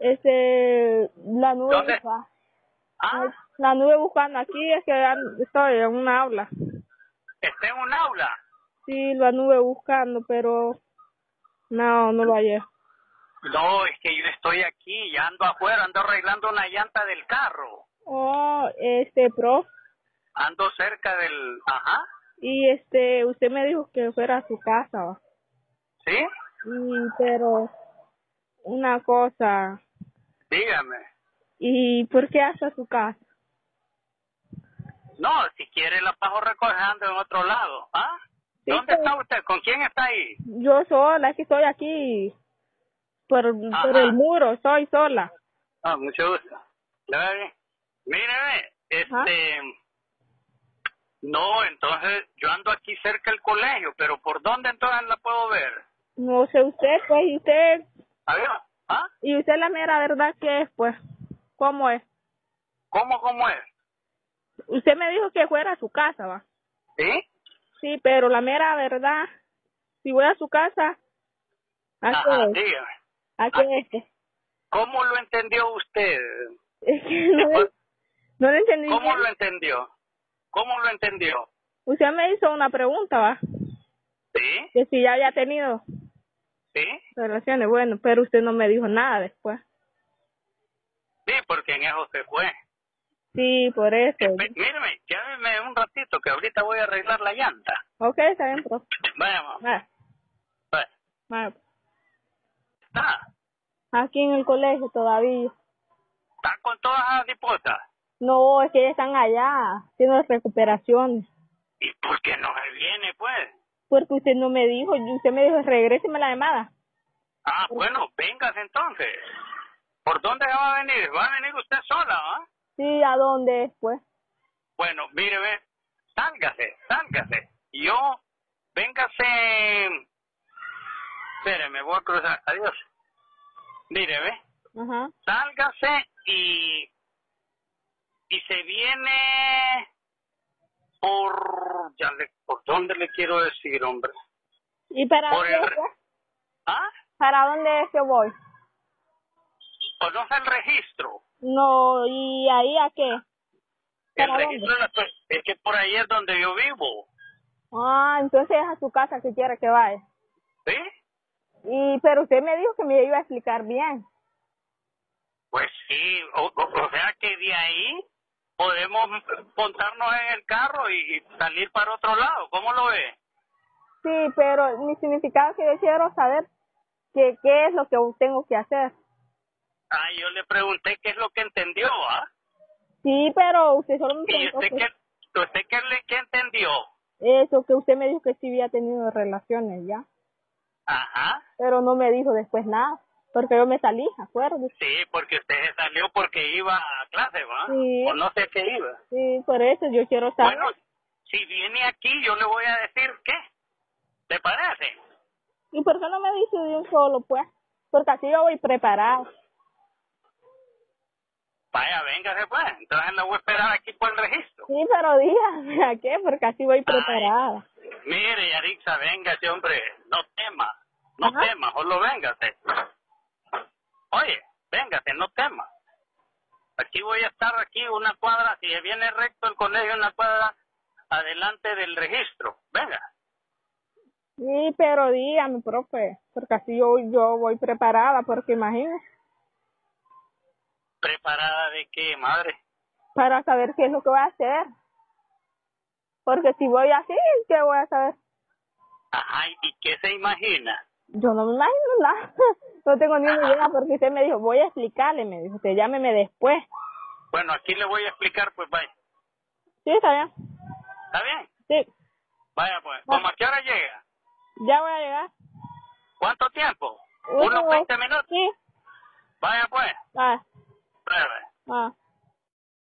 la nube. ¿Dónde? Bufana. Ah. La nube bufana. Aquí es que estoy en un aula. ¿Está en un aula? Sí, lo anduve buscando, pero no lo hallé. No, es que yo estoy aquí, ya ando afuera, ando arreglando una llanta del carro. Oh, pro. Ando cerca del, ajá. Y usted me dijo que fuera a su casa. ¿Sí? Pero, una cosa. Dígame. ¿Y por qué hasta su casa? No, si quiere la paso recogiendo en otro lado, ¿ah? Sí, ¿dónde está usted? ¿Con quién está ahí? Yo sola, es que estoy aquí. Por el muro, soy sola. Ah, mucho gusto. Mire, ajá. No, entonces, yo ando aquí cerca del colegio, pero ¿por dónde entonces la puedo ver? No sé usted, pues, y usted... A ver, ¿ah? Y usted la mera verdad que es, pues, ¿cómo es? ¿Cómo es? Usted me dijo que fuera a su casa, ¿va? ¿Sí? Sí, pero la mera verdad, si voy a su casa... Ajá, dígame. ¿A qué es? ¿Cómo lo entendió usted? Es que no lo entendí. ¿Cómo lo entendió? ¿Cómo lo entendió? Usted me hizo una pregunta, ¿va? ¿Sí? Que si ya había tenido... ¿Sí? Relaciones, bueno, pero usted no me dijo nada después. Sí, porque en eso se fue. Sí, por eso. Mírame, llámeme un ratito, que ahorita voy a arreglar la llanta. Ok, está bien, profe. Vamos. Vale. ¿Está? Aquí en el colegio todavía. ¿Está con todas las diposas? No, es que ellas están allá, haciendo las recuperaciones. ¿Y por qué no se viene, pues? Porque usted no me dijo, usted me dijo, regréseme la llamada. Ah, bueno, véngase entonces. ¿Por dónde va a venir? ¿Va a venir usted sola, ah? Sí, ¿a dónde es, pues? Bueno, mire, ve, sálgase. Véngase... Espéreme, voy a cruzar. Adiós. Mire, ve. Uh-huh. Sálgase y se viene por... ¿Por dónde le quiero decir, hombre? ¿Y para por dónde es? ¿Ah? ¿Para dónde es que voy? ¿Conoce el registro? No, ¿y ahí a qué? El registro es que por ahí es donde yo vivo. Ah, entonces es a su casa que quiere que vaya. ¿Sí? Pero usted me dijo que me iba a explicar bien. Pues sí, o sea que de ahí podemos montarnos en el carro y salir para otro lado. ¿Cómo lo ve? Sí, pero mi significado es que yo quiero saber qué es lo que tengo que hacer. Ah, yo le pregunté qué es lo que entendió, ¿ah? Sí, pero usted solo me preguntó... ¿Y usted qué entendió? Eso, que usted me dijo que sí había tenido relaciones, ¿ya? Ajá. Pero no me dijo después nada, porque yo me salí, acuérdese. Sí, porque usted se salió porque iba a clase, ¿va? Sí. O no sé qué iba. Sí, por eso yo quiero saber. Bueno, si viene aquí yo le voy a decir qué. ¿Te parece? ¿Y por qué no me dice de un solo, pues? Porque así yo voy preparado. Vaya, véngase pues, entonces la voy a esperar aquí por el registro. Sí, pero dígame, ¿a qué? Porque así voy preparada. Mire, Yaritza, véngase, hombre, no tema, solo véngase. Oye, véngase, no tema. Aquí voy a estar, aquí una cuadra, si viene recto el colegio, una cuadra adelante del registro, venga. Sí, pero dígame, profe, porque así yo voy preparada, porque imagínese. ¿Preparada de qué, madre? Para saber qué es lo que voy a hacer. Porque si voy así, ¿qué voy a saber? Ajá, ¿y qué se imagina? Yo no me imagino nada. No tengo ni una idea porque usted me dijo, voy a explicarle, me dijo, usted llámeme después. Bueno, aquí le voy a explicar, pues vaya. Sí, está bien. ¿Está bien? Sí. Vaya, pues. ¿Cómo a qué hora llega? Ya voy a llegar. ¿Cuánto tiempo? ¿Unos 20 minutos? Sí. Vaya, pues. Vaya. Ah.